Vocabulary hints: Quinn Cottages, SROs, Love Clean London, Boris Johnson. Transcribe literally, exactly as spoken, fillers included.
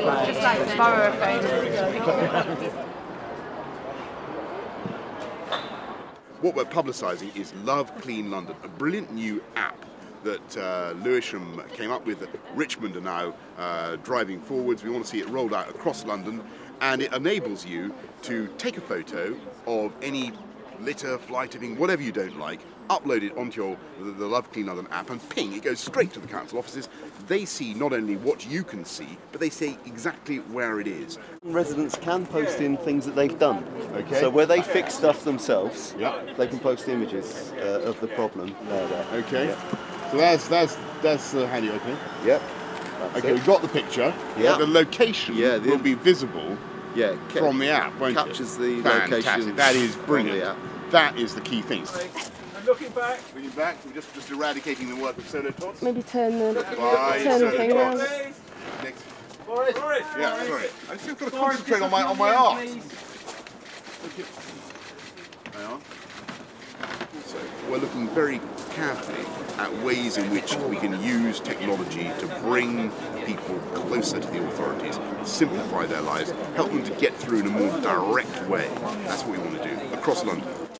It's just like the borrow phone. What we're publicising is Love Clean London, a brilliant new app that uh, Lewisham came up with, that Richmond are now uh, driving forwards. We want to see it rolled out across London, and it enables you to take a photo of any litter, fly tipping, whatever you don't like, upload it onto your, the, the Love Clean London app, and ping, it goes straight to the council offices. They see not only what you can see, but they see exactly where it is. Residents can post in things that they've done. Okay. So where they fix stuff themselves, yeah, they can post images uh, of the problem. There, there. Okay. Yeah. So that's, that's, that's the handy opening. Yep. That's okay, it. We've got the picture. Yeah. The location yeah, the will be visible yeah, from the app, won't captures it? Captures the Fantastic. Location. That is brilliant. That is the key thing. I'm looking back. Looking back. We're just, just eradicating the work of solar tots. Maybe turn the, Bye, turn the thing around. Next. Boris. Boris. Yeah, Boris. Sorry. I've still got to Boris, concentrate on my, on my art. There you are. So we're looking very carefully at ways in which we can use technology to bring people closer to the authorities, simplify their lives, help them to get through in a more direct way. That's what we want to do across London.